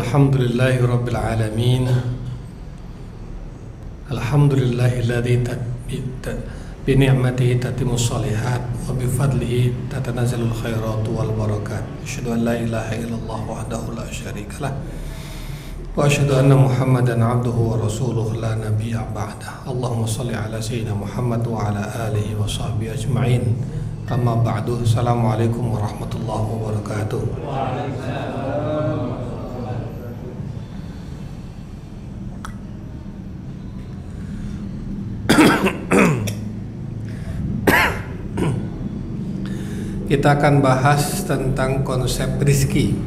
Alhamdulillahirrabbilalamin. Alhamdulillahilladzi bini'matihi tatimus shalihat wa bifadlihi tatanazalul khairatu wal barakat. Asyhadu an la ilaha illallah wahdahu la syarikalah wa asyhadu anna Muhammadan abduhu wa rasuluhu la nabiyya ba'dahu. Allahumma shalli ala sayyidina Muhammad wa ala alihi wa sahbihi ajma'in. Amma ba'du. Assalamualaikum warahmatullahi wabarakatuh. Kita akan bahas tentang konsep rizki.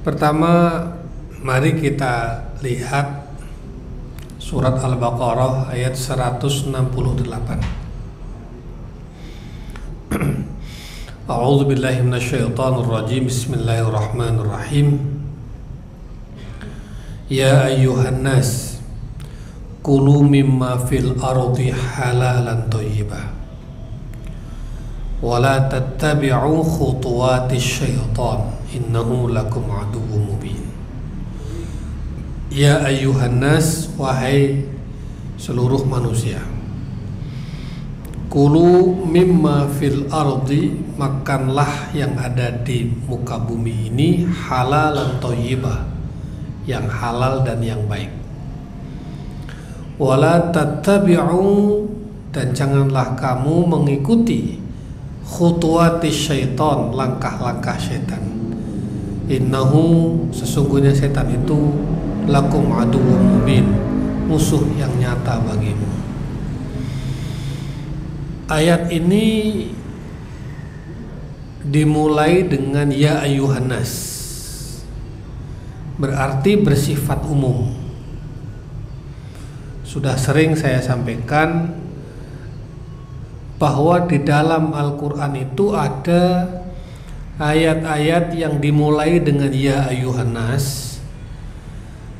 Pertama, mari kita lihat surat Al-Baqarah ayat 168. A'udzubillahi minasyaitonir rajim. Bismillahirrahmanirrahim. Ya ayyuhan nas kulu mimma fil ardi halalan thayyibah wa la tattabi'u khutuwatisy syaitan innahu lakum aduwwum mubin. Ya ayyuhan nas, wahai seluruh manusia, kulu mimma fil ardi, makanlah yang ada di muka bumi ini, halalan thayyibah, yang halal dan yang baik. Wala tattabi'u, dan janganlah kamu mengikuti khutuwati syaitan, langkah-langkah syaitan. Innahu, sesungguhnya setan itu, lakum aduwwum mubin, musuh yang nyata bagimu. Ayat ini dimulai dengan ya ayyuhan nas, berarti bersifat umum. Sudah sering saya sampaikan bahwa di dalam Al-Quran itu ada ayat-ayat yang dimulai dengan ya ayyuhan nas,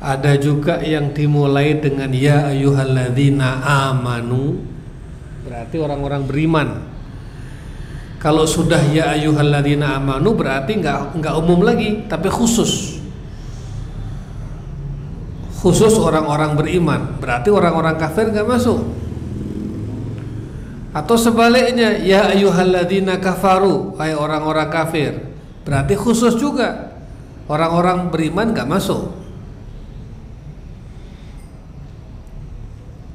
ada juga yang dimulai dengan ya ayyuhalladzina amanu, berarti orang-orang beriman. Kalau sudah ya ayyuhalladzina amanu berarti nggak umum lagi, tapi khusus orang-orang beriman. Berarti orang-orang kafir nggak masuk. Atau sebaliknya, ya ayyuhalladzina kafaru, hai orang-orang kafir, berarti khusus juga orang-orang beriman nggak masuk.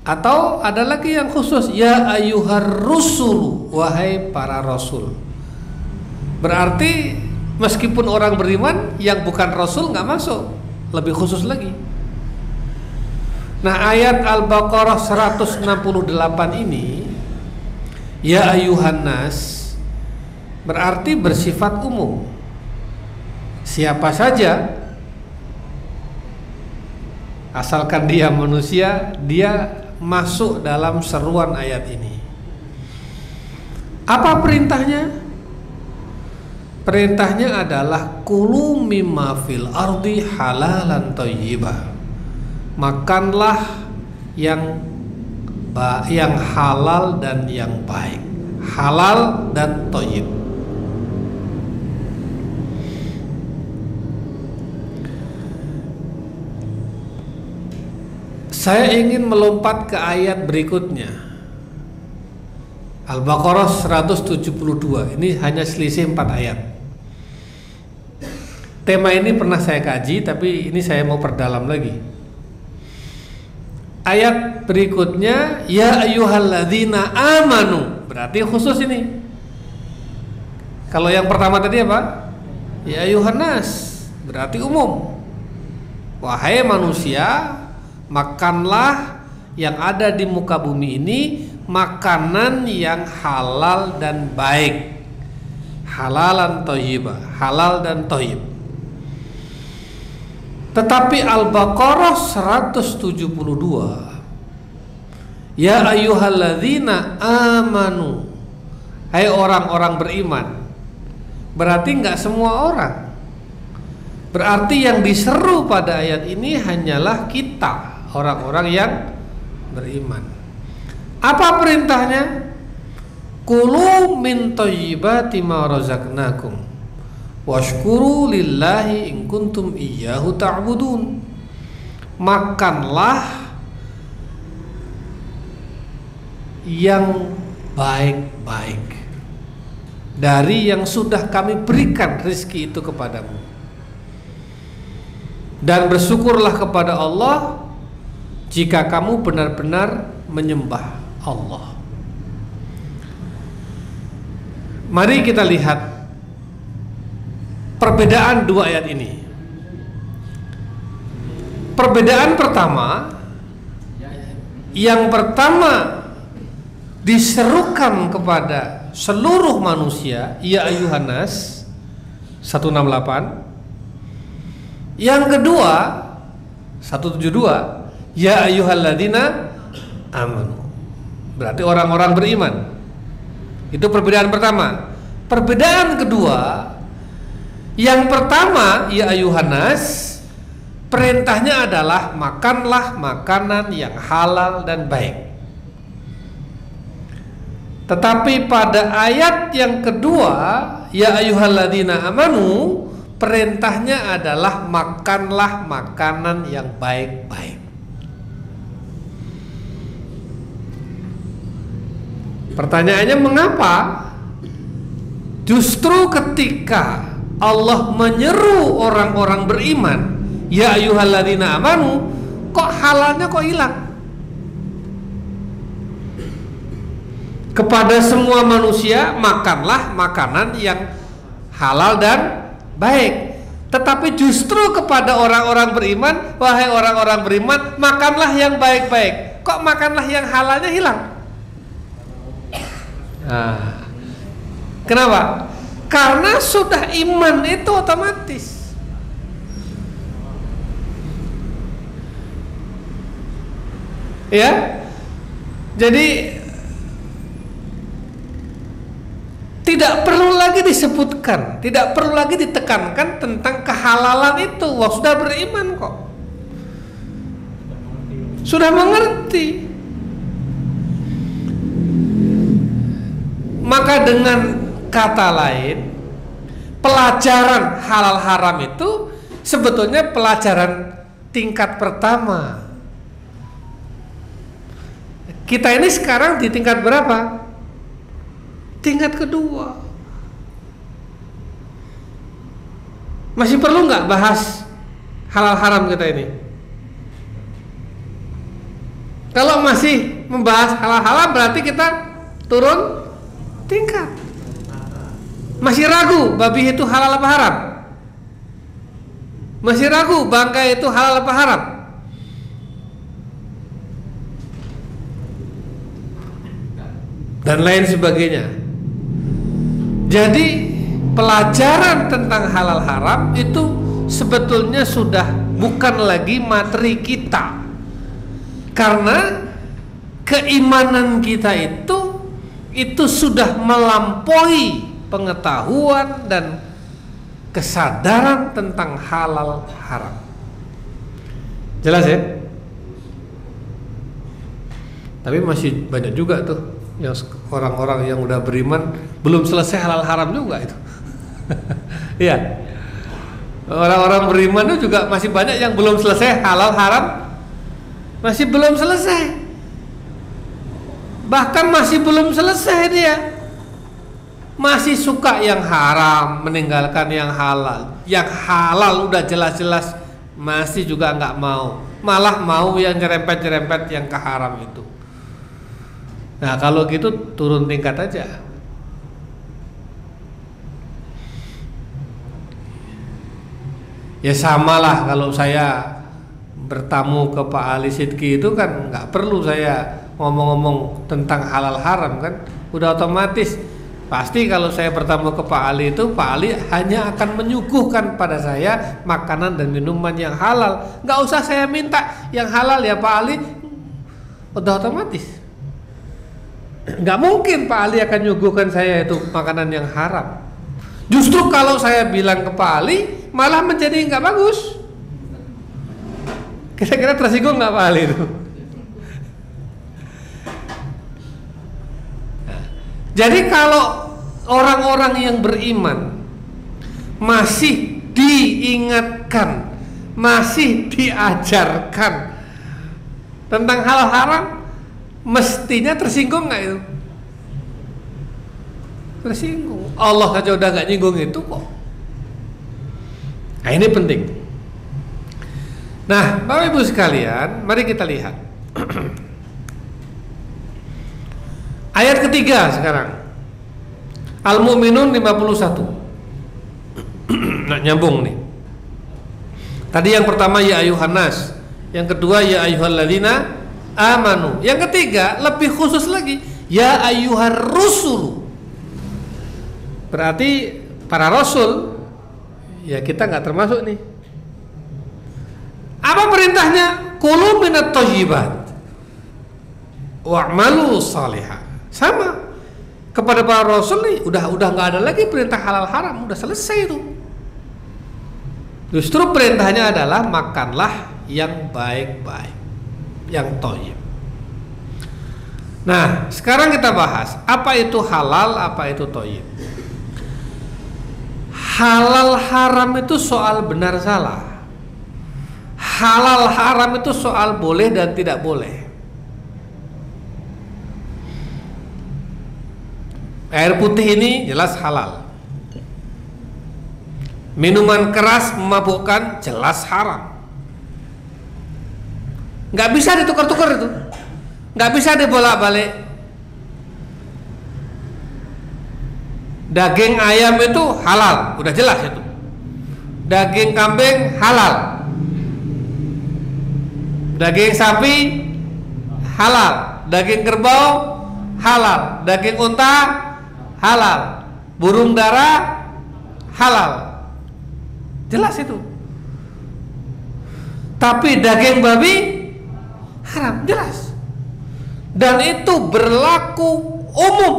Atau ada lagi yang khusus, ya ayyuhar rusul, wahai para rasul, berarti meskipun orang beriman yang bukan rasul nggak masuk, lebih khusus lagi. Nah, ayat Al-Baqarah 168 ini ya ayyuhan nas berarti bersifat umum. Siapa saja asalkan dia manusia, dia masuk dalam seruan ayat ini. Apa perintahnya? Perintahnya adalah kulu mimma fil ardi halalan thayyibah, makanlah yang halal dan yang baik, halal dan thayyib. Saya ingin melompat ke ayat berikutnya, Al-Baqarah 172. Ini hanya selisih 4 ayat. Tema ini pernah saya kaji, tapi ini saya mau perdalam lagi. Ayat berikutnya ya ayyuhalladzina amanu, berarti khusus ini. Kalau yang pertama tadi apa? Ya ayyuhan nas, berarti umum. Wahai manusia, makanlah yang ada di muka bumi ini makanan yang halal dan baik, halalan thayyibah, halal dan thayyib. Tetapi Al-Baqarah 172 ya ayyuhalladzina amanu, Hai orang-orang beriman. Berarti nggak semua orang. Berarti yang diseru pada ayat ini hanyalah kita, orang-orang yang beriman. Apa perintahnya? Kulu min thayyibati ma razaqnakum washkuru lillahi in kuntum iyyahu ta'budun. Makanlah yang baik-baik dari yang sudah kami berikan rizki itu kepadamu, dan bersyukurlah kepada Allah jika kamu benar-benar menyembah Allah. Mari kita lihat perbedaan dua ayat ini. Perbedaan pertama, yang pertama diserukan kepada seluruh manusia, ya ayyuhan nas, 168. Yang kedua 172, ya ayyuhalladzina amanu, berarti orang-orang beriman. Itu perbedaan pertama. Perbedaan kedua, yang pertama ya ayyuhannas, perintahnya adalah makanlah makanan yang halal dan baik. Tetapi pada ayat yang kedua ya ayyuhalladzina amanu, perintahnya adalah makanlah makanan yang baik-baik. Pertanyaannya, mengapa justru ketika Allah menyeru orang-orang beriman, ya ayyuhalladzina amanu, kok halalnya kok hilang? Kepada semua manusia makanlah makanan yang halal dan baik, tetapi justru kepada orang-orang beriman, wahai orang-orang beriman, makanlah yang baik-baik. Kok makanlah yang halalnya hilang? Nah, kenapa? Karena sudah iman itu otomatis. Ya, jadi tidak perlu lagi disebutkan, tidak perlu lagi ditekankan tentang kehalalan itu. Wah, sudah beriman kok, sudah mengerti. Maka dengan kata lain, pelajaran halal haram itu sebetulnya pelajaran tingkat pertama. Kita ini sekarang di tingkat berapa? Tingkat kedua. Masih perlu nggak bahas halal haram kita ini? Kalau masih membahas halal haram berarti kita turun tingkat. Masih ragu babi itu halal apa haram? Masih ragu bangkai itu halal apa haram? Dan lain sebagainya. Jadi pelajaran tentang halal haram itu sebetulnya sudah bukan lagi materi kita, karena keimanan kita itu sudah melampaui pengetahuan dan kesadaran tentang halal haram. Jelas ya? Tapi masih banyak juga tuh yang orang-orang yang udah beriman belum selesai halal haram juga itu. Iya. Orang-orang beriman itu juga masih banyak yang belum selesai halal haram. Masih belum selesai. Bahkan masih belum selesai dia. Masih suka yang haram, meninggalkan yang halal. Yang halal udah jelas-jelas masih juga nggak mau. Malah mau yang nyerempet-nyerempet yang ke haram itu. Nah, kalau gitu turun tingkat aja. Ya samalah kalau saya bertamu ke Pak Ali Sidki itu kan nggak perlu saya ngomong-ngomong tentang halal haram kan, udah otomatis. Pasti kalau saya bertamu ke Pak Ali itu, Pak Ali hanya akan menyuguhkan pada saya makanan dan minuman yang halal. Nggak usah saya minta yang halal ya Pak Ali, udah otomatis. Nggak mungkin Pak Ali akan nyuguhkan saya itu makanan yang haram. Justru kalau saya bilang ke Pak Ali, malah menjadi nggak bagus. Kira-kira tersinggung nggak Pak Ali itu? Nah, jadi kalau orang-orang yang beriman masih diingatkan, masih diajarkan tentang hal haram, mestinya tersinggung nggak itu? Tersinggung. Allah aja udah nggak nyinggung itu kok. Nah, ini penting. Nah, Bapak Ibu sekalian, mari kita lihat ayat ketiga sekarang. Al-Mu'minun 51. Nah, nyambung nih. Tadi yang pertama ya ayuhan nas, yang kedua ya ayyuhalladzina amanu, yang ketiga lebih khusus lagi ya ayyuhar rusulu. Berarti para rasul ya kita nggak termasuk nih. Apa perintahnya? Kulu minat thayyibat wa'malu salihah. Sama kepada para rasul nih, udah nggak ada lagi perintah halal haram, udah selesai itu. Justru perintahnya adalah makanlah yang baik-baik, yang toyib. Nah, sekarang kita bahas apa itu halal, apa itu toyib. Halal haram itu soal benar salah. Halal haram itu soal boleh dan tidak boleh. Air putih ini jelas halal. Minuman keras memabukkan jelas haram. Nggak bisa ditukar-tukar itu, nggak bisa dibolak-balik. Daging ayam itu halal, udah jelas itu. Daging kambing halal, daging sapi halal, daging kerbau halal, daging unta halal, burung dara halal, jelas itu. Tapi daging babi haram, jelas. Dan itu berlaku umum.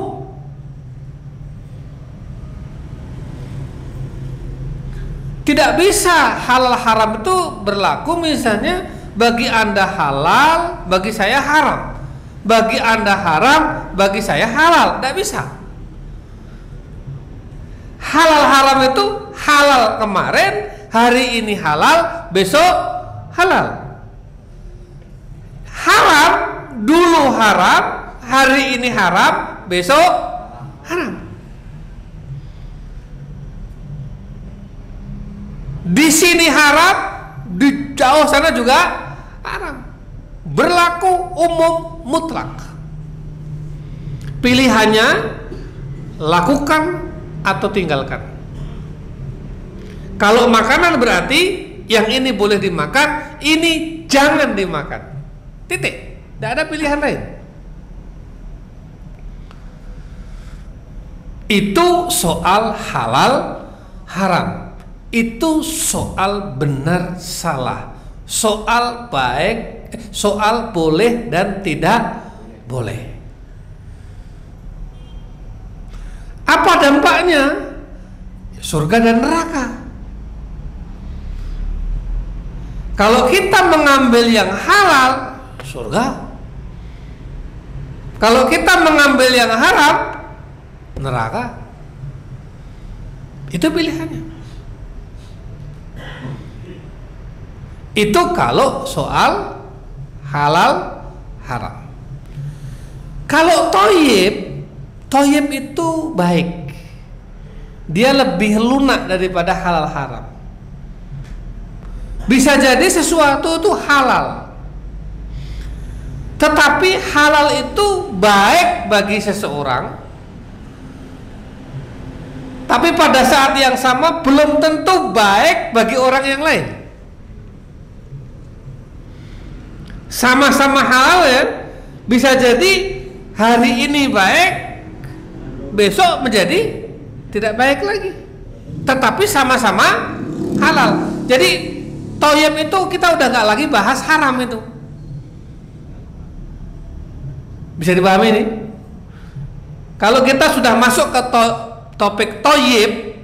Tidak bisa halal haram itu berlaku, misalnya bagi Anda halal, bagi saya haram. Bagi Anda haram, bagi saya halal. Tidak bisa. Halal haram itu halal kemarin, hari ini halal, besok halal. Haram, dulu haram, hari ini haram, besok haram. Di sini haram, di jauh sana juga haram. Berlaku umum mutlak. Pilihannya lakukan atau tinggalkan. Kalau makanan berarti yang ini boleh dimakan, ini jangan dimakan. Titik, tidak ada pilihan lain. Itu soal halal haram, itu soal benar salah, soal baik, soal boleh dan tidak boleh. Apa dampaknya? Surga dan neraka. Kalau kita mengambil yang halal, surga. Kalau kita mengambil yang haram, neraka. Itu pilihannya. Itu kalau soal halal haram. Kalau toyib, toyib itu baik. Dia lebih lunak daripada halal haram. Bisa jadi sesuatu itu halal, tetapi halal itu baik bagi seseorang, tapi pada saat yang sama belum tentu baik bagi orang yang lain. Sama-sama halal ya, bisa jadi hari ini baik, besok menjadi tidak baik lagi, tetapi sama-sama halal. Jadi toyib itu kita udah nggak lagi bahas haram itu. Bisa dipahami nih? Kalau kita sudah masuk ke topik toyib,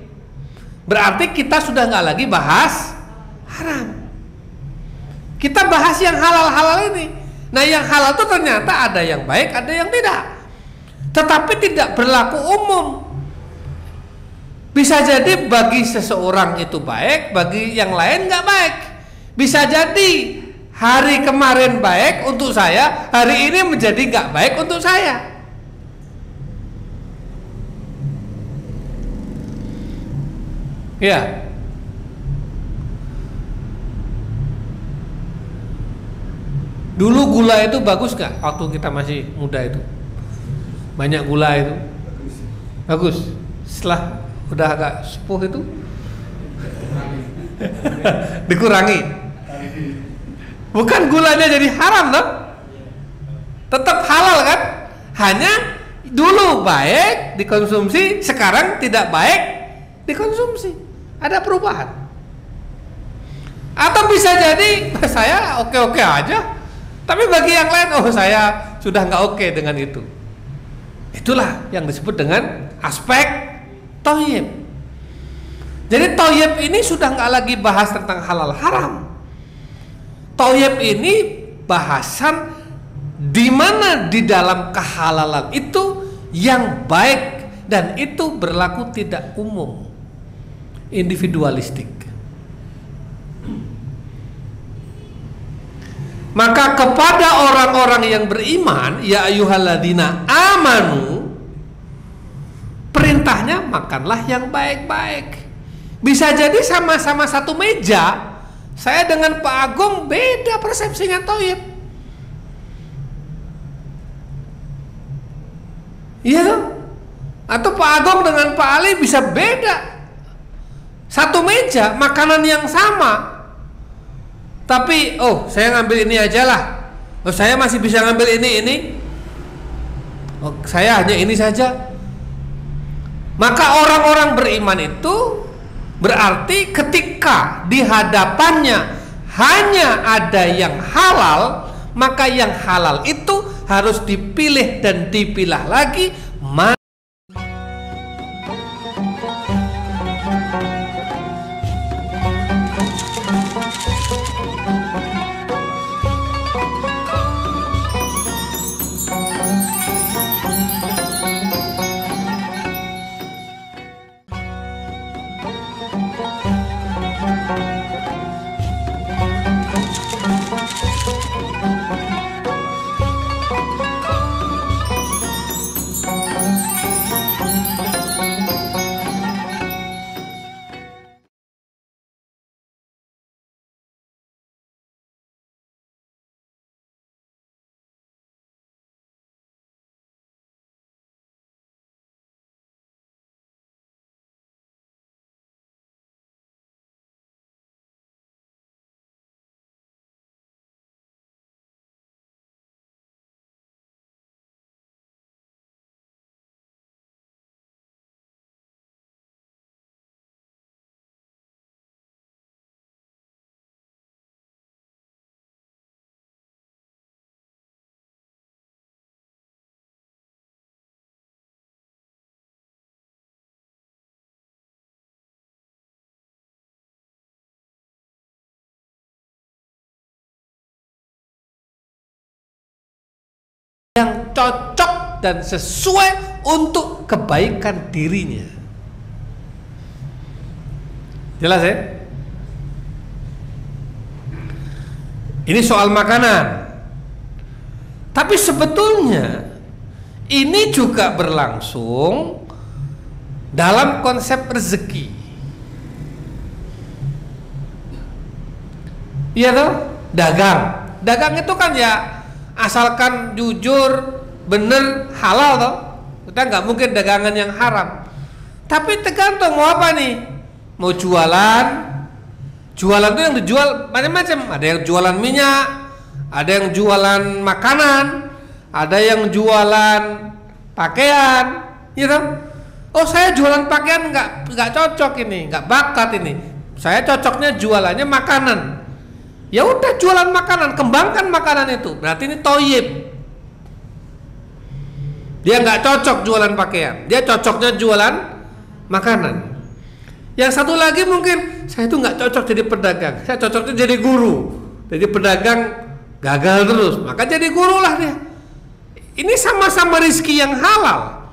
berarti kita sudah nggak lagi bahas haram. Kita bahas yang halal-halal ini. Nah, yang halal itu ternyata ada yang baik, ada yang tidak. Tetapi tidak berlaku umum. Bisa jadi bagi seseorang itu baik, bagi yang lain nggak baik. Bisa jadi hari kemarin baik untuk saya, hari ini menjadi nggak baik untuk saya. Ya. Dulu gula itu bagus gak? Waktu kita masih muda itu banyak gula itu bagus. Setelah udah agak sepuh itu dikurangi. Bukan gulanya jadi haram dong, tetap halal kan? Hanya dulu baik dikonsumsi, sekarang tidak baik dikonsumsi. Ada perubahan. Atau bisa jadi saya oke-oke aja, tapi bagi yang lain, oh saya sudah nggak oke dengan itu. Itulah yang disebut dengan aspek toyib. Jadi toyib ini sudah nggak lagi bahas tentang halal haram. Toyib ini bahasan di mana di dalam kehalalan itu yang baik, dan itu berlaku tidak umum, individualistik. Maka kepada orang-orang yang beriman, ya ayyuhalladzina amanu, perintahnya makanlah yang baik-baik. Bisa jadi sama-sama satu meja, saya dengan Pak Agung beda persepsinya toyib. Iya dong? Atau Pak Agung dengan Pak Ali bisa beda. Satu meja, makanan yang sama, tapi oh saya ngambil ini aja lah, oh saya masih bisa ngambil ini, oh saya hanya ini saja. Maka orang-orang beriman itu berarti ketika di hadapannya hanya ada yang halal, maka yang halal itu harus dipilih dan dipilah lagi mana. Yang cocok dan sesuai untuk kebaikan dirinya. Jelas ya? Ini soal makanan. Tapi sebetulnya ini juga berlangsung dalam konsep rezeki. Iya toh? Dagang. Dagang itu kan ya asalkan jujur, bener, halal toh. Kita nggak mungkin dagangan yang haram. Tapi tergantung mau apa nih? Mau jualan. Jualan itu yang dijual macam-macam. Ada yang jualan minyak, ada yang jualan makanan, ada yang jualan pakaian, gitu. Oh saya jualan pakaian nggak cocok ini, nggak bakat ini. Saya cocoknya jualannya makanan. Ya udah jualan makanan, kembangkan makanan itu. Berarti ini toyib. Dia nggak cocok jualan pakaian, dia cocoknya jualan makanan. Yang satu lagi mungkin, saya itu nggak cocok jadi pedagang, saya cocoknya jadi guru. Jadi pedagang gagal terus, maka jadi guru lah dia. Ini sama-sama rizki yang halal.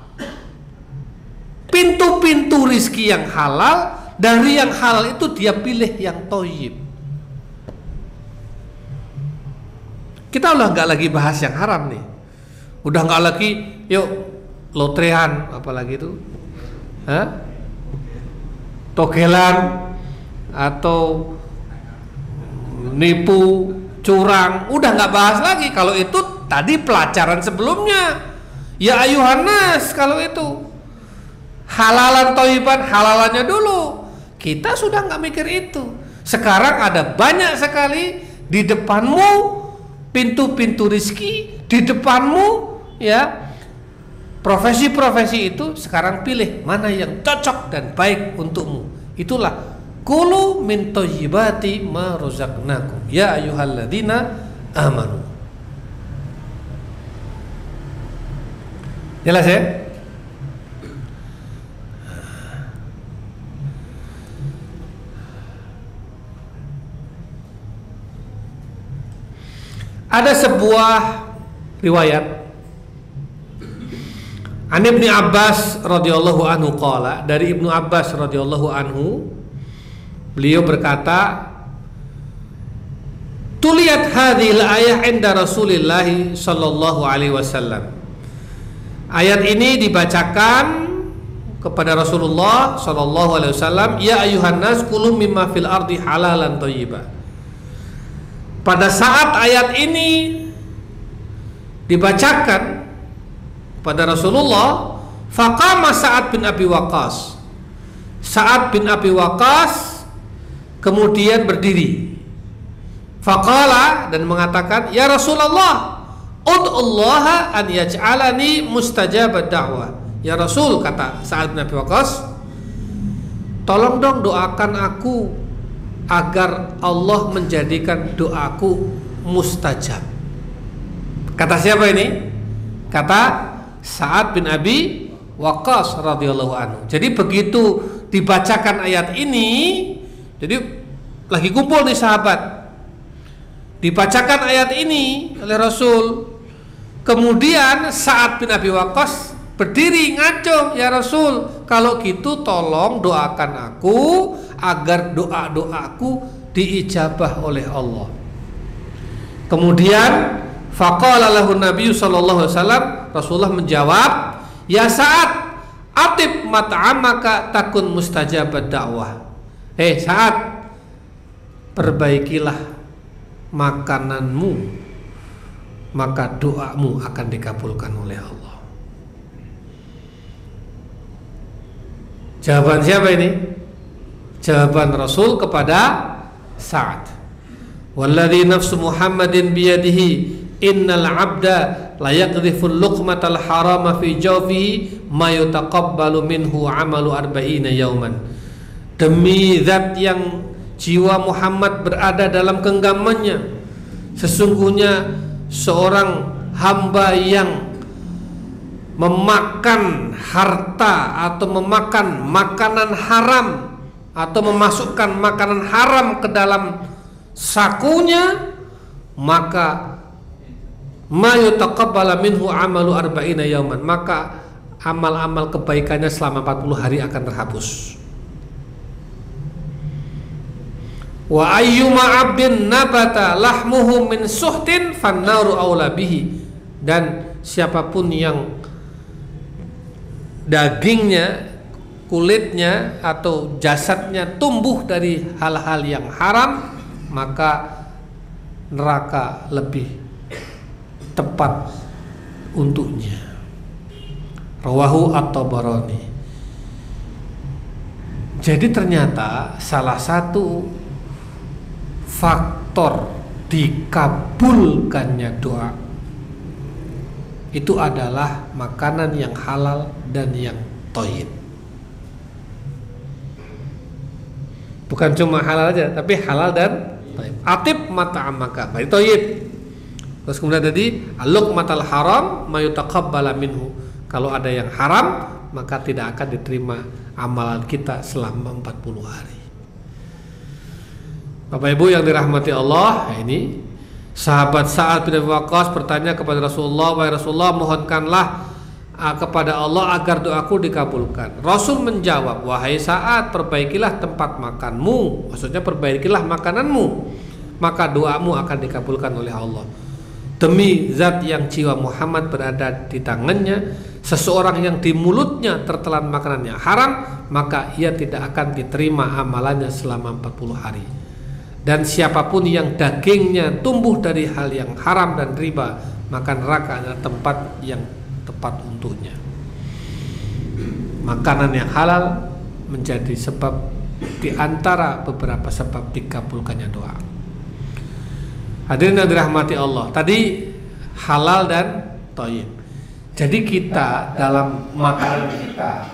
Pintu-pintu rizki yang halal, dari yang halal itu dia pilih yang toyib. Kita udah nggak lagi bahas yang haram nih, udah nggak lagi yuk lotrean apalagi itu, togelan atau nipu, curang, udah nggak bahas lagi. Kalau itu tadi pelajaran sebelumnya, ya ayuhan nas. Kalau itu halalan toiban, halalannya dulu. Kita sudah nggak mikir itu. Sekarang ada banyak sekali di depanmu pintu-pintu rizki, di depanmu ya profesi-profesi itu. Sekarang pilih mana yang cocok dan baik untukmu. Itulah kulu min thayyibati ma rozaqnakum ya ayyuhalladzina amanu. Jelas ya? Ada sebuah riwayat An Ibnu Abbas radhiyallahu anhu qala, dari Ibnu Abbas radhiyallahu anhu, beliau berkata, "Tuliyat hadhil ayah inda Rasulillahi sallallahu alaihi wasallam." Ayat ini dibacakan kepada Rasulullah sallallahu alaihi wasallam, "Ya ayyuhan nas kulu mimma fil ardi halalan thayyiba." Pada saat ayat ini dibacakan pada Rasulullah, faqama Sa'd bin Abi Waqqas. Sa'd bin Abi Waqqas kemudian berdiri, faqala, dan mengatakan, "Ya Rasulullah, ud'ullaha an yaj'alani mustajabad da'wah." Ya Rasul, kata Sa'd bin Abi Waqqas, tolong dong doakan aku agar Allah menjadikan doaku mustajab. Kata siapa ini? Kata Sa'd bin Abi Waqqas radhiyallahu anhu. Jadi begitu dibacakan ayat ini, jadi lagi kumpul nih sahabat, dibacakan ayat ini oleh Rasul. Kemudian Sa'd bin Abi Waqqas berdiri ngacung, "Ya Rasul, kalau gitu tolong doakan aku agar doa-doaku diijabah oleh Allah." Kemudian faqala lahu Nabi sallallahu alaihi wasallam, Rasulullah menjawab, "Ya Sa'd, atib mat'amaka takun mustajabad da'wah." Hei Sa'd, perbaikilah makananmu, maka doamu akan dikabulkan oleh Allah. Jawaban siapa ini? Jawaban Rasul kepada Sa'd. Walladzi nafsu Muhammadin biyadihi innal 'abda la yaqdhiful luqmatal harama fi jawfihi ma yutaqabbalu minhu 'amalu 40 yawman. Demi zat yang jiwa Muhammad berada dalam genggamannya, sesungguhnya seorang hamba yang memakan harta atau memakan makanan haram atau memasukkan makanan haram ke dalam sakunya, maka mayutaqabbala minhu amalu 40 yawman, maka amal-amal kebaikannya selama 40 hari akan terhapus. Wa ayyuma 'abdin nabata lahmuhu min suhtin fannaru aula bihi. Dan siapapun yang dagingnya, kulitnya atau jasadnya tumbuh dari hal-hal yang haram, maka neraka lebih tepat untuknya. Rawahu at-Tabarani. Jadi ternyata salah satu faktor dikabulkannya doa itu adalah makanan yang halal dan yang thayyib. Bukan cuma halal aja, tapi halal dan thayyib. Atib mat'amaka, baik thayyib. Terus kemudian tadi al-luqmatal haram mayutaqabbala minhu. Kalau ada yang haram, maka tidak akan diterima amalan kita selama 40 hari. Bapak Ibu yang dirahmati Allah, ini sahabat Sa'd bin Abi Waqqas bertanya kepada Rasulullah, "Wahai Rasulullah, mohonkanlah kepada Allah agar doaku dikabulkan." Rasul menjawab, "Wahai Sa'd, perbaikilah tempat makanmu." Maksudnya perbaikilah makananmu, maka doamu akan dikabulkan oleh Allah. Demi zat yang jiwa Muhammad berada di tangannya, seseorang yang di mulutnya tertelan makanan yang haram, maka ia tidak akan diterima amalannya selama 40 hari. Dan siapapun yang dagingnya tumbuh dari hal yang haram dan riba, maka neraka adalah tempat yang tepat untuknya. Makanan yang halal menjadi sebab di antara beberapa sebab dikabulkannya doa. Hadirin yang dirahmati Allah, tadi halal dan thayyib. Jadi kita dalam makanan kita,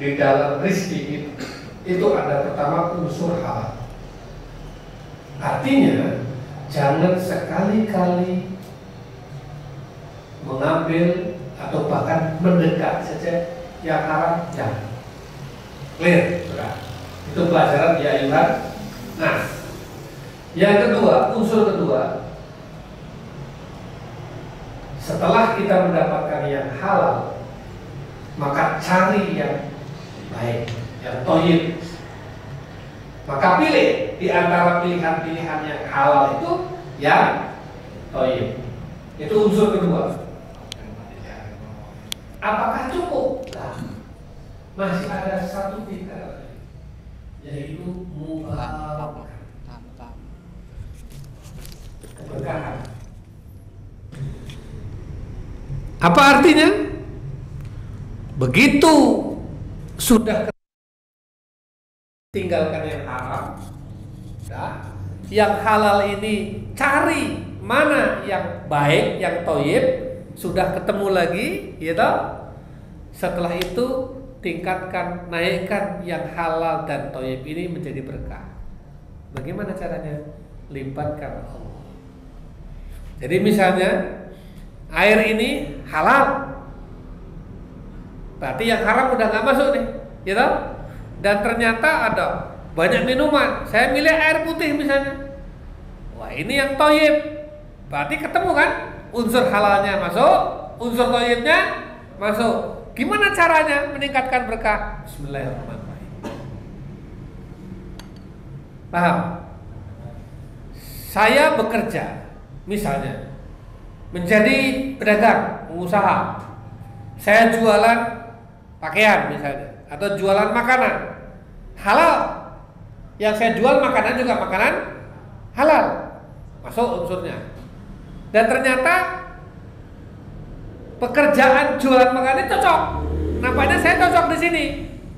di dalam rezeki itu ada pertama unsur halal. Artinya jangan sekali-kali mengambil atau bahkan mendekat saja yang haram, jangan. Clear? Itu pelajaran ya ayuhan. Nah, yang kedua, unsur kedua, setelah kita mendapatkan yang halal, maka cari yang baik, yang thayyib. Maka pilih di antara pilihan-pilihan yang halal itu yang thayyib. Itu unsur kedua. Apakah cukup? Nah, masih ada satu pilihan, yaitu mubah. Apa artinya? Begitu sudah tinggalkan yang haram, yang halal ini cari mana yang baik, yang thayyib. Sudah ketemu lagi, ya toh? Setelah itu tingkatkan, naikkan yang halal dan thayyib ini menjadi berkah. Bagaimana caranya? Libatkan Allah. Jadi misalnya air ini halal, berarti yang haram udah nggak masuk nih, ya toh? Dan ternyata ada banyak minuman, saya milih air putih misalnya. Wah, ini yang thayyib, berarti ketemu kan? Unsur halalnya masuk, unsur thayyibnya masuk. Gimana caranya meningkatkan berkah? Bismillahirrahmanirrahim. Paham? Saya bekerja, misalnya menjadi pedagang, pengusaha. Saya jualan pakaian misalnya, atau jualan makanan halal. Yang saya jual makanan juga makanan halal, masuk unsurnya. Dan ternyata pekerjaan jualan makanan cocok, nampaknya saya cocok di sini.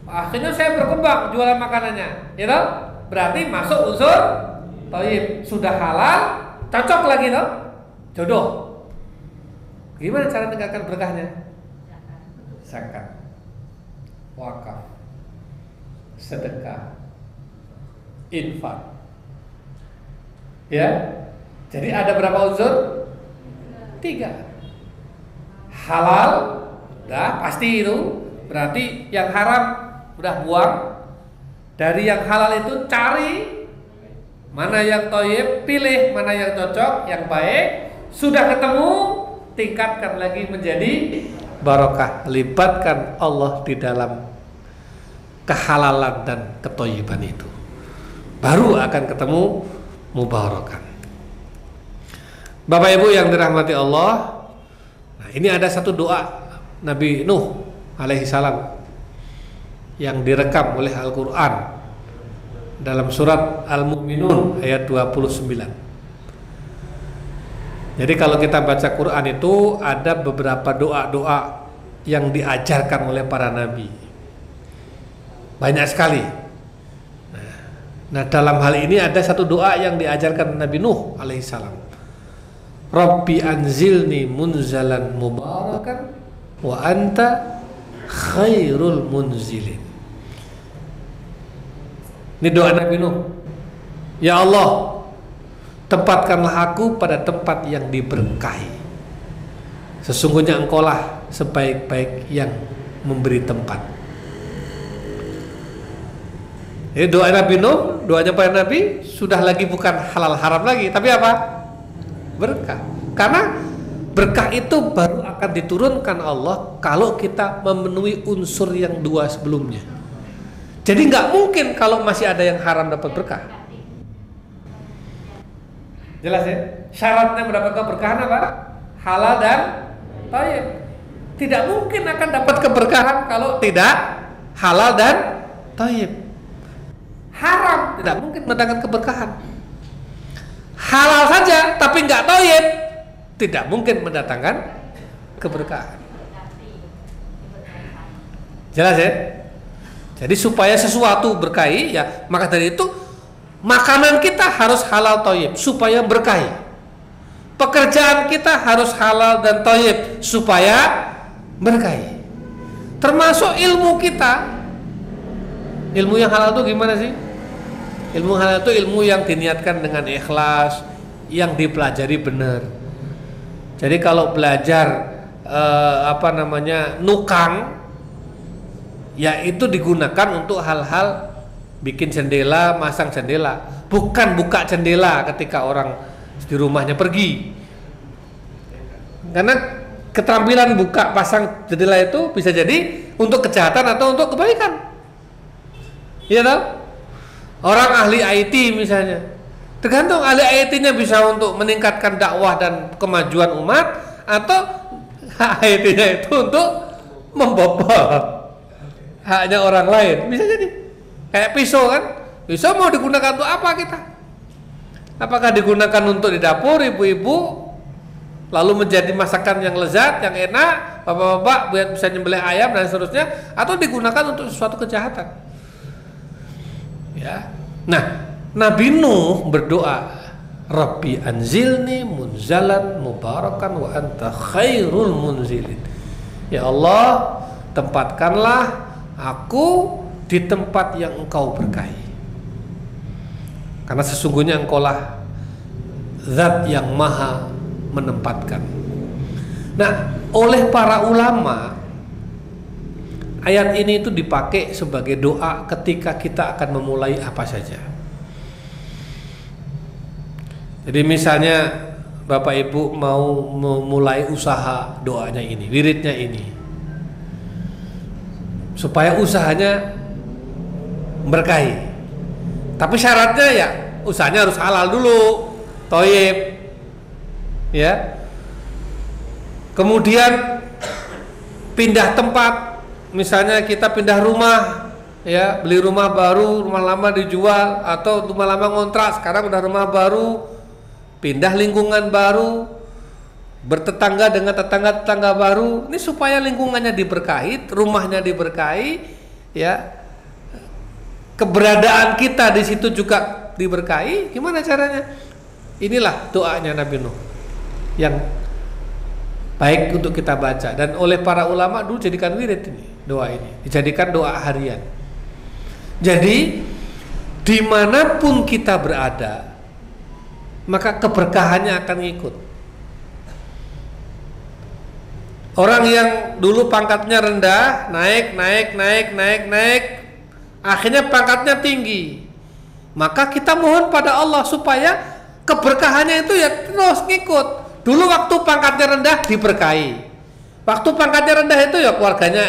Akhirnya saya berkembang jualan makanannya, ya toh? Berarti masuk unsur thayyib. Sudah halal, cocok lagi toh, jodoh. Gimana cara meningkatkan berkahnya? Zakat, wakaf, sedekah, infak. Ya, jadi ada berapa unsur? 3. Halal, udah pasti itu. Berarti yang haram udah buang. Dari yang halal itu cari mana yang thayyib, pilih mana yang cocok, yang baik. Sudah ketemu, tingkatkan lagi menjadi barokah. Libatkan Allah di dalam kehalalan dan kethoyiban itu, baru akan ketemu mubarakan. Bapak Ibu yang dirahmati Allah, nah, ini ada satu doa Nabi Nuh alaihissalam yang direkam oleh Al-Quran dalam surat Al-Mu'minun ayat 29. Jadi kalau kita baca Quran itu ada beberapa doa-doa yang diajarkan oleh para nabi, banyak sekali. Nah, dalam hal ini ada satu doa yang diajarkan Nabi Nuh alaihissalam. Rabbi anzilni munzalan mubarakan wa anta khairul munzilin. Ini doa Nabi Nuh. Ya Allah, tempatkanlah aku pada tempat yang diberkahi, Sesungguhnya engkaulah sebaik-baik yang memberi tempat. Jadi doa Nabi Nuh, doanya para Nabi sudah lagi bukan halal haram lagi, tapi apa? Berkah. Karena berkah itu baru akan diturunkan Allah kalau kita memenuhi unsur yang dua sebelumnya. Jadi nggak mungkin kalau masih ada yang haram dapat berkah. Jelas ya? Syaratnya mendapatkan keberkahan apa? Halal dan thayyib. Tidak mungkin akan dapat keberkahan kalau tidak halal dan thayyib. Haram tidak mungkin mendatangkan keberkahan. Halal saja tapi nggak thayyib tidak mungkin mendatangkan keberkahan. Jelas ya? Jadi supaya sesuatu berkahi, ya maka dari itu makanan kita harus halal thayyib supaya berkahi. Pekerjaan kita harus halal dan thayyib supaya berkahi. Termasuk ilmu kita. Ilmu yang halal itu gimana sih? Ilmu halal itu ilmu yang diniatkan dengan ikhlas, yang dipelajari benar. Jadi kalau belajar nukang, ya itu digunakan untuk hal-hal bikin jendela, masang jendela, bukan buka jendela ketika orang di rumahnya pergi. Karena keterampilan buka pasang jendela itu bisa jadi untuk kejahatan atau untuk kebaikan. Iya tahu? Orang ahli IT misalnya. Tergantung ahli IT-nya bisa untuk meningkatkan dakwah dan kemajuan umat, atau hak IT-nya itu untuk membobol haknya orang lain. Bisa jadi kayak pisau kan? Pisau mau digunakan untuk apa kita? Apakah digunakan untuk di dapur ibu-ibu lalu menjadi masakan yang lezat, yang enak, bapak-bapak buat bisa nyembelih ayam dan seterusnya, atau digunakan untuk sesuatu kejahatan? Ya. Nah, Nabi Nuh berdoa, Rabbi anzilni munzalan mubarakan wa anta khairul munzilin. Ya Allah, tempatkanlah aku di tempat yang engkau berkahi. Karena sesungguhnya engkaulah zat yang maha menempatkan. Nah, oleh para ulama, ayat ini itu dipakai sebagai doa ketika kita akan memulai apa saja. Jadi misalnya Bapak Ibu mau memulai usaha, doanya ini, wiridnya ini, supaya usahanya berkahi. Tapi syaratnya ya usahanya harus halal dulu, thayyib, ya. Kemudian pindah tempat, misalnya kita pindah rumah, ya beli rumah baru, rumah lama dijual, atau rumah lama ngontrak sekarang udah rumah baru. Pindah lingkungan baru, bertetangga dengan tetangga-tetangga baru, ini supaya lingkungannya diberkahi, rumahnya diberkahi, ya keberadaan kita di situ juga diberkahi. Gimana caranya? Inilah doanya Nabi Nuh yang baik untuk kita baca, dan oleh para ulama dulu jadikan wirid ini, doa ini dijadikan doa harian. Jadi dimanapun kita berada, maka keberkahannya akan ikut. Orang yang dulu pangkatnya rendah, naik, akhirnya pangkatnya tinggi. Maka kita mohon pada Allah supaya keberkahannya itu ya terus ngikut. Dulu waktu pangkatnya rendah diberkahi. Waktu pangkatnya rendah itu ya keluarganya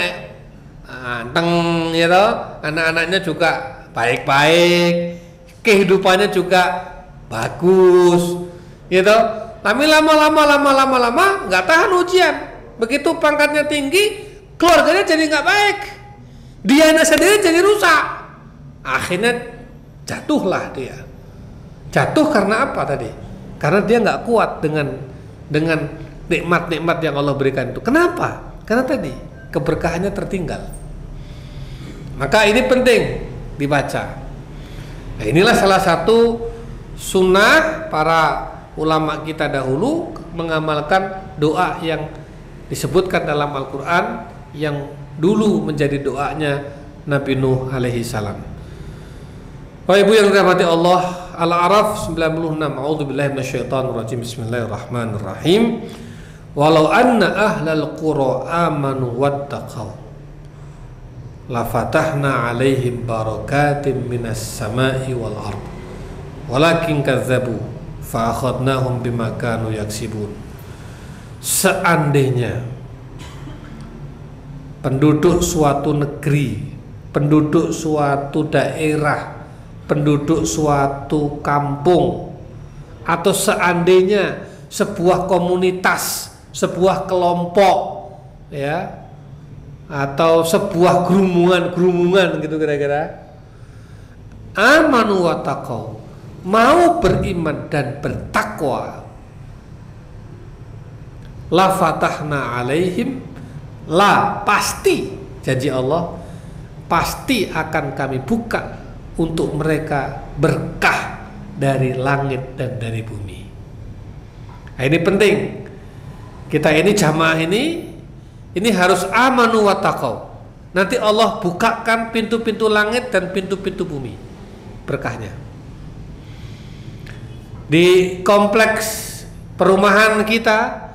anteng, ya toh, anak-anaknya juga baik-baik, kehidupannya juga bagus, gitu. Tapi lama-lama nggak tahan ujian. Begitu pangkatnya tinggi, keluarganya jadi nggak baik, dianya sendiri jadi rusak. Akhirnya jatuhlah dia. Jatuh karena apa tadi? Karena dia nggak kuat dengan nikmat-nikmat yang Allah berikan itu. Kenapa? Karena tadi keberkahannya tertinggal. Maka ini penting dibaca. Nah, inilah salah satu sunnah para ulama kita dahulu, mengamalkan doa yang disebutkan dalam Al-Quran yang dulu menjadi doanya Nabi Nuh alaihi salam. Bapak Ibu yang dirahmati Allah, Al-Araf 96. A'udzubillahi minasyaitonirrajim. Bismillahirrahmanirrahim. walau anna ahlal qura amanu wattaqau la fatahna alaihim barakatim minas sama'i wal ard walakin kazzabu fa akhadnahum bima kanu yaksibun. Seandainya penduduk suatu negeri, penduduk suatu daerah, penduduk suatu kampung, atau seandainya sebuah komunitas, sebuah kelompok, ya, atau sebuah gerumungan-gerumungan gitu kira-kira, amanu wa taqau, mau beriman dan bertakwa, la fatahna alaihim, la pasti janji Allah, pasti akan kami buka untuk mereka berkah dari langit dan dari bumi. Nah, ini penting. Kita ini jamaah ini harus amanu wa taqau. Nanti Allah bukakan pintu-pintu langit dan pintu-pintu bumi berkahnya. Di kompleks perumahan kita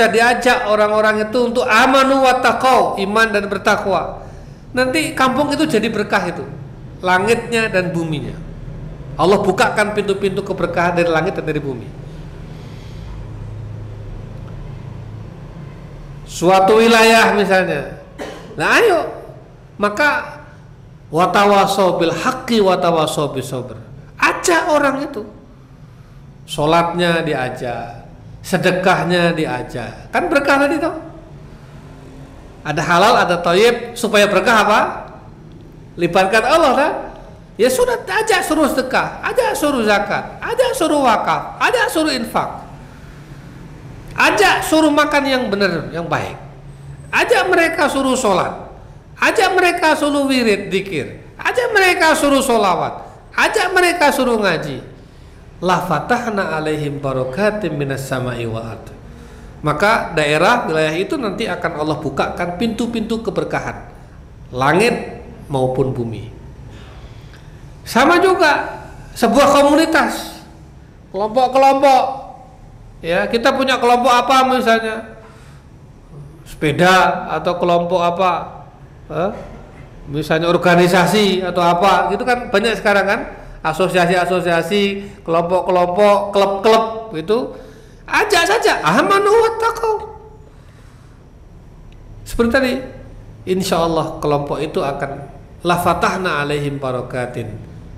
bisa diajak orang-orang itu untuk amanu wa taqau, iman dan bertakwa. Nanti kampung itu jadi berkah itu, langitnya dan buminya. Allah bukakan pintu-pintu keberkahan dari langit dan dari bumi. Suatu wilayah misalnya, nah ayo, maka wa tawasaw bil haqqi wa tawasaw bis sabr. Ajak orang itu, sholatnya diajak, sedekahnya diajak, kan berkah tadi toh. Ada halal, ada thayyib, supaya berkah apa? Libatkan Allah kan? Ya sudah, ajak suruh sedekah, ajak suruh zakat, ajak suruh wakaf, ajak suruh infak, ajak suruh makan yang benar, yang baik, ajak mereka suruh sholat, ajak mereka suruh wirid dzikir, ajak mereka suruh sholawat, ajak mereka suruh ngaji. La fatahna alaihim barakatim minas sama'i wal ard. Maka daerah wilayah itu nanti akan Allah bukakan pintu-pintu keberkahan langit maupun bumi. Sama juga sebuah komunitas, kelompok-kelompok, ya, kita punya kelompok apa misalnya, sepeda, atau kelompok apa, misalnya organisasi atau apa, itu kan banyak sekarang kan, asosiasi-asosiasi, kelompok-kelompok, klub-klub gitu. Ajak saja, amanu wa taqau. Seperti tadi, insya Allah kelompok itu akan la fatahna alaihim barakatin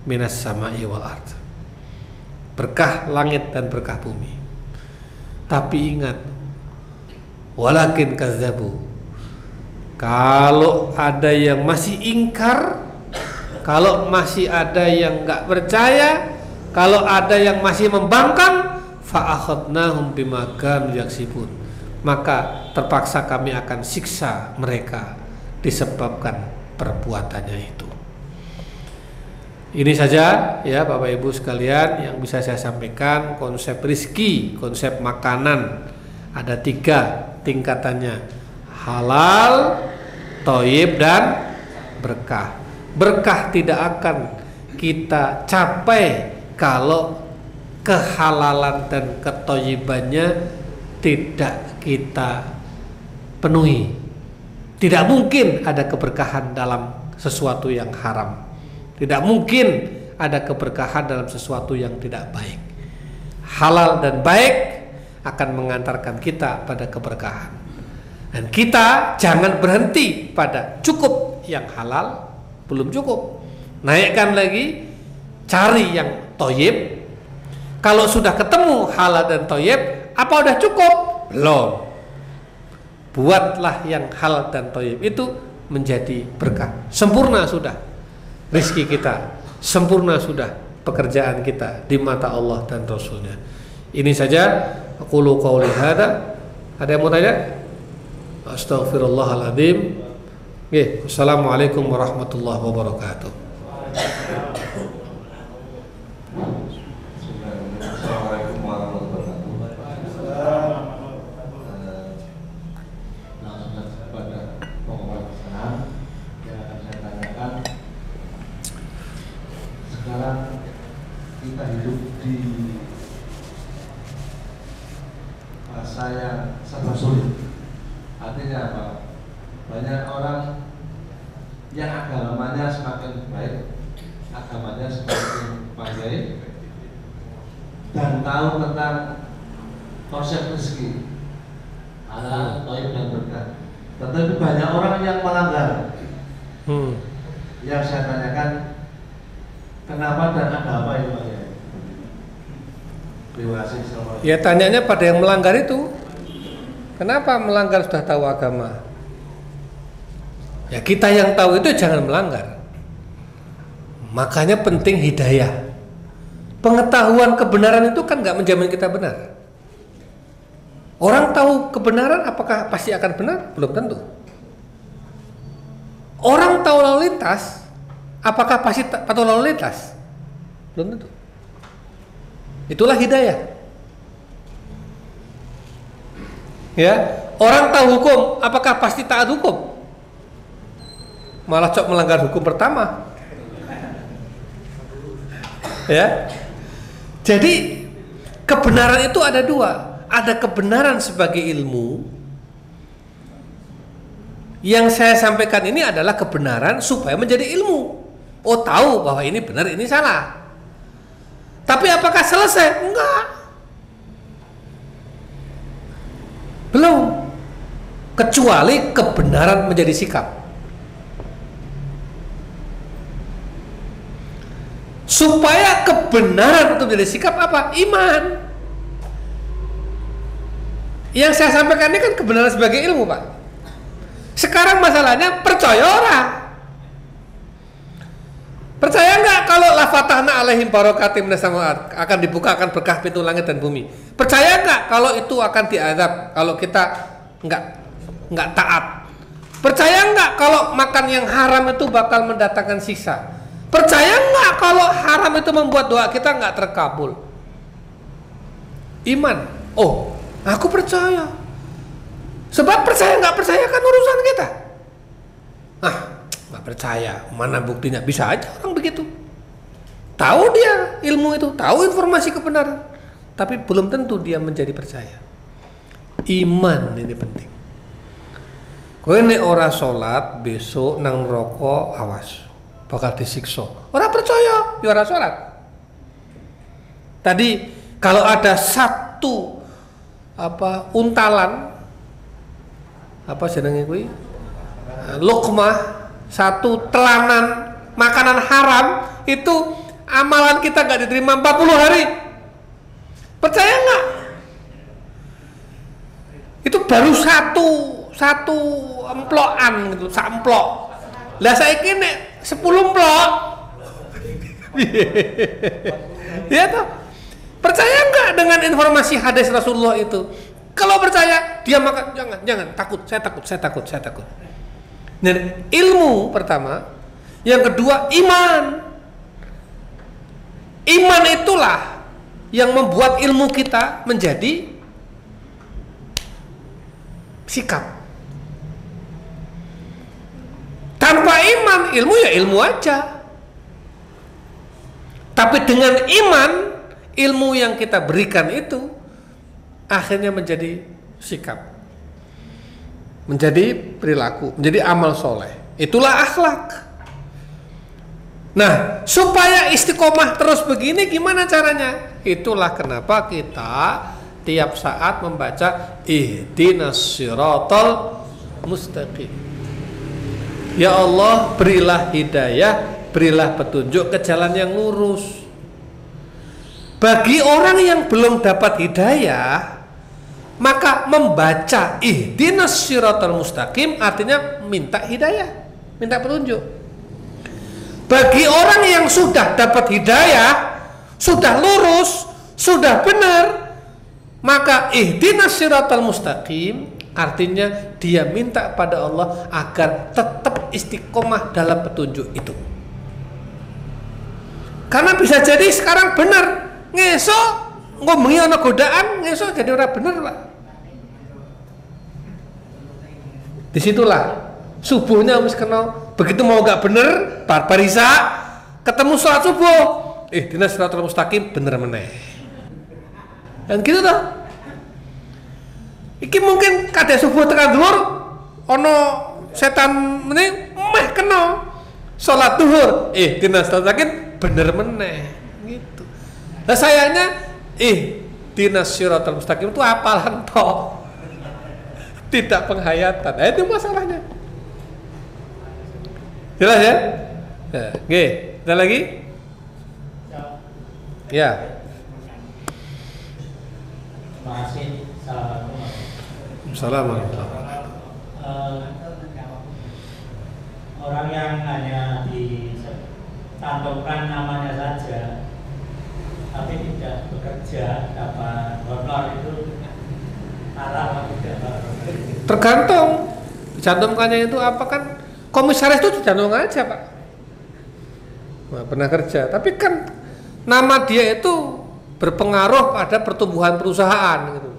minas sama'i wal ard, berkah langit dan berkah bumi. Tapi ingat, walakin kazzabu, kalau ada yang masih ingkar, kalau masih ada yang nggak percaya, kalau ada yang masih membangkang, fa'akhadnahum bima kanu yaksibun, maka terpaksa kami akan siksa mereka disebabkan perbuatannya itu. Ini saja ya Bapak Ibu sekalian yang bisa saya sampaikan. Konsep rizki, konsep makanan, ada tiga tingkatannya: halal, thayyib dan berkah. Berkah tidak akan kita capai kalau kehalalan dan kethoyibannya tidak kita penuhi. Tidak mungkin ada keberkahan dalam sesuatu yang haram. Tidak mungkin ada keberkahan dalam sesuatu yang tidak baik. Halal dan baik akan mengantarkan kita pada keberkahan. Dan kita jangan berhenti pada cukup yang halal, belum cukup. Naikkan lagi, cari yang toyib. Kalau sudah ketemu halal dan toyib, apa udah cukup? Belum. Buatlah yang halal dan toyib itu menjadi berkah. Sempurna sudah rizki kita, sempurna sudah pekerjaan kita di mata Allah dan Rasulnya. Ini saja aku qauli hada. Ada yang mau tanya? Astaghfirullahaladzim. Assalamualaikum warahmatullahi wabarakatuh. Assalamualaikum warahmatullahi wabarakatuh. Langsung kepada pengawal pesanan yang akan saya tanyakan. Sekarang kita hidup di masa yang serba sulit. Artinya apa? Banyak orang yang agamanya semakin baik, agamanya semakin pandai, dan tahu tentang konsep rezeki, halal, thayyib dan berkah. Tetapi banyak orang yang melanggar. Yang saya tanyakan, kenapa dan ada apa itu? Ya, tanyanya pada yang melanggar itu. Kenapa melanggar sudah tahu agama? Ya, kita yang tahu itu jangan melanggar. Makanya penting hidayah. Pengetahuan kebenaran itu kan nggak menjamin kita benar. Orang tahu kebenaran apakah pasti akan benar? Belum tentu. Orang tahu lalu lintas apakah pasti patuh lalu lintas? Belum tentu. Itulah hidayah. Ya, orang tahu hukum, apakah pasti taat hukum? Malah cok melanggar hukum pertama. Ya, jadi kebenaran itu ada dua, ada kebenaran sebagai ilmu. Yang saya sampaikan ini adalah kebenaran supaya menjadi ilmu. Oh, tahu bahwa ini benar, ini salah. Tapi apakah selesai? Enggak. Belum, kecuali kebenaran menjadi sikap. Supaya kebenaran itu menjadi sikap apa? Iman. Yang saya sampaikan ini kan kebenaran sebagai ilmu, Pak. Sekarang masalahnya percaya orang. Percaya nggak kalau lafatahna alaihim barakatim minas samaa'i akan dibukakan berkah pintu langit dan bumi? Percaya nggak kalau itu akan diazab kalau kita nggak taat? Percaya nggak kalau makan yang haram itu bakal mendatangkan siksa? Percaya nggak kalau haram itu membuat doa kita nggak terkabul? Iman. Oh, aku percaya. Sebab percaya nggak percaya kan urusan kita. Nah, nggak percaya, mana buktinya? Bisa aja orang begitu. Tahu dia ilmu itu, tahu informasi kebenaran, tapi belum tentu dia menjadi percaya. Iman ini penting. Kowe nek ora sholat besok nang rokok, awas bakal disiksa. Orang percaya ya ora sholat. Tadi kalau ada satu untalan apa jenenge kuwi? Luqmah, satu telanan makanan haram itu amalan kita nggak diterima 40 hari. Percaya nggak? Itu baru satu emplokan gitu, samplok. Lah saiki nek 10 emplok, ya toh? Percaya nggak dengan informasi hadis Rasulullah itu? Kalau percaya dia makan, jangan takut, saya takut. Dan ilmu pertama, yang kedua iman. Iman itulah yang membuat ilmu kita menjadi sikap. iman, ilmu ya ilmu aja. Tapi dengan iman, ilmu yang kita berikan itu akhirnya menjadi sikap, menjadi perilaku, menjadi amal soleh. Itulah akhlak. Nah, supaya istiqomah terus begini gimana caranya? Itulah kenapa kita tiap saat membaca ihdinas siratal mustaqim. Ya Allah, berilah hidayah, berilah petunjuk ke jalan yang lurus. Bagi orang yang belum dapat hidayah, maka membaca ihdinas siratal mustaqim artinya minta hidayah, minta petunjuk. Bagi orang yang sudah dapat hidayah, sudah lurus, sudah benar, maka ihdinas siratal mustaqim artinya dia minta pada Allah agar tetap istiqomah dalam petunjuk itu. Karena bisa jadi sekarang benar, ngesok ngomongi ono godaan, ngesok jadi orang benar, Pak. Disitulah subuhnya harus kenal. Begitu mau gak bener, parisa ketemu sholat subuh, ihdinas siratal mustaqim bener meneh. Dan gitu tuh. Iki mungkin kada subuh tekan dhuwur, ono setan meneh meh kena sholat duhur, ihdinas siratal mustaqim bener meneh. Gitu. Nah sayangnya, ihdinas siratal mustaqim itu apalan toh, tidak penghayatan. Nah, itu masalahnya. Jelas ya? Nah, oke, ada lagi? Ya. Makasih. Assalamualaikum. Orang yang hanya ditantumkan namanya saja, tapi tidak bekerja dapat honor itu haram atau tidak? Tergantung. Dicantumkannya itu apa kan? Komisaris itu dicantum aja, Pak. Nah, pernah kerja, tapi kan nama dia itu berpengaruh pada pertumbuhan perusahaan gitu.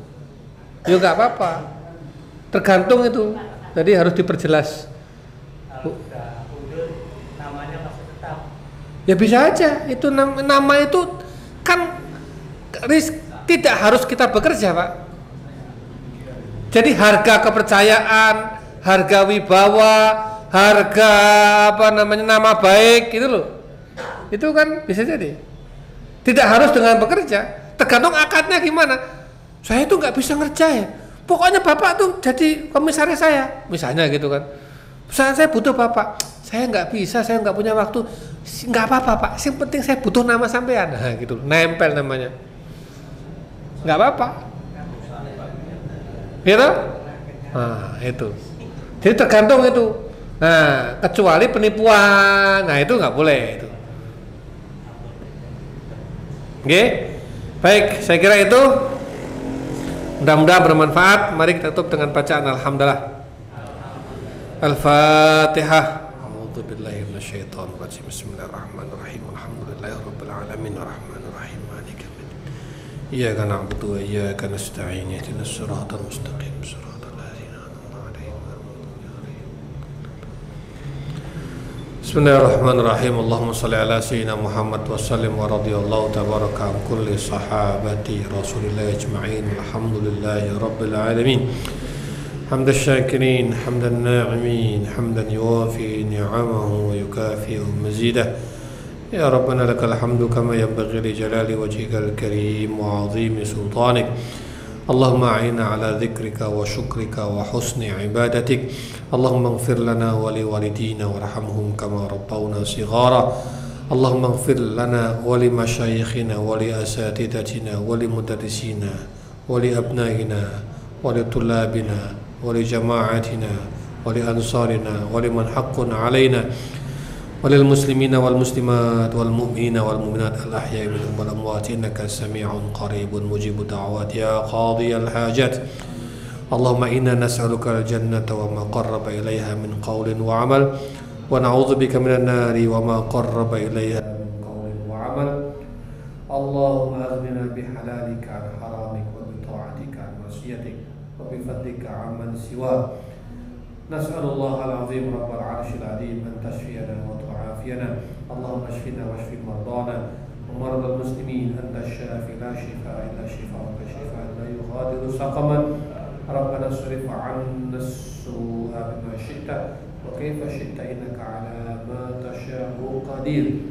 Ya nggak apa-apa. Tergantung itu. Jadi harus diperjelas. Kalau sudah mundur, namanya masih tetap. Ya bisa aja. Itu nama itu kan tidak harus kita bekerja, Pak. Jadi harga kepercayaan, harga wibawa, harga nama baik gitu loh, itu kan bisa jadi tidak harus dengan bekerja. Tergantung akadnya gimana. Saya itu nggak bisa ngerja ya, pokoknya bapak tuh jadi komisaris saya misalnya gitu kan. Misalnya saya butuh bapak, saya nggak bisa, saya nggak punya waktu, nggak apa-apa Pak, yang penting saya butuh nama sampean. Nah gitu, nempel namanya, nggak apa-apa gitu. Nah itu jadi tergantung itu. Nah, kecuali penipuan, nah itu nggak boleh itu. Oke, baik, saya kira itu mudah-mudahan bermanfaat. Mari kita tutup dengan bacaan alhamdulillah. Al-Fatihah. A'udzubillahi minasyaitonir rajim. Bismillahirrahmanirrahim. Alhamdulillahirabbil alamin arrahmanir rahim maliki yaumiddin. Iyyaka na'budu wa iyyaka nasta'in ihdinas siratal mustaqim. Bismillahirrahmanirrahim. Allahumma salli ala sayyidina Muhammad wa sallim wa radiyallahu tabaraka an kulli sahabati rasulillah ajma'in. Alhamdulillahi rabbil alamin. Hamdan syakirin, hamdan na'imin, hamdan yuwafi ni'amahu wa yukafi'u mazidah. Ya Rabbana lakal hamdu kama yanbaghi li jalali wajhikal karim wa 'azimi sultanik. اللهم أعنا على ذكرك وشكرك وحسن عبادتك اللهم اغفر لنا ولوالدينا وارحمهم كما ربونا صغارا اللهم اغفر لنا ولمشايخنا ولأساتذتنا ولمدرسينا ولأبنائنا ولطلابنا ولجماعتنا ولأنصارنا ولمن حق علينا وللمسلمين والمسلمات والمؤمنين والمؤمنات الأحياء منهم والأموات إنك سميع قريب مجيب الدعوات يا قاضي الحاجات اللهم إنا نسألك الجنة وما قرب إليها من قول وعمل ونعوذ بك من النار وما قرب إليها من قول وعمل اللهم أغننا بحلالك عن حرامك وبطاعتك عن معصيتك وبفضلك عمن سواك Nas'alullah al-azim rabbal arshil adim an tashfiyana wa tu'afiyana. Allahumma shfina wa shfi mardana wa marda al-muslimin. Anta shafi la shifa illa shifa'uka shifa'an la yughadiru saqaman. Rabbana asrif 'anna as-su'a bima shi'ta wa kayfa shi'ta innaka 'ala ma tasha'u qadir.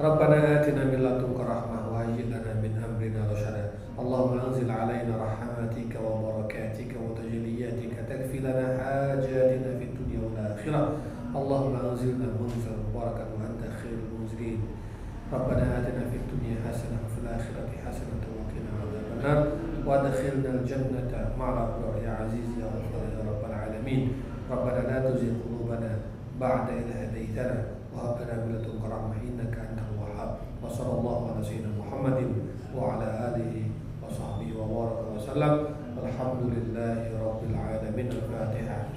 Rabbana atina min ladunka rahmah wa hayyi' lana min amrina rashada. Allahumma anzil 'alaina rahmatika wa barakatika wa tajliyatika takfi lana hajatina fid dunya wal akhirah. Allahumma anzilna munzal mubarakan wa anta khairul munzilin. Rabbana atina fid dunya hasanatan wa fil akhirati hasanatan wa qina 'adzaban nar. وادخلنا الجنة مع الأبرار يا عزيز يا غفار يا رب العالمين. ربنا لا تزغ قلوبنا بعد إذ هديتنا وهب لنا من لدنك رحمة إنك أنت الوهاب. وصلى الله على سيدنا محمد وعلى آله وصحبه وبارك وسلم. الحمد لله رب العالمين. الفاتحة.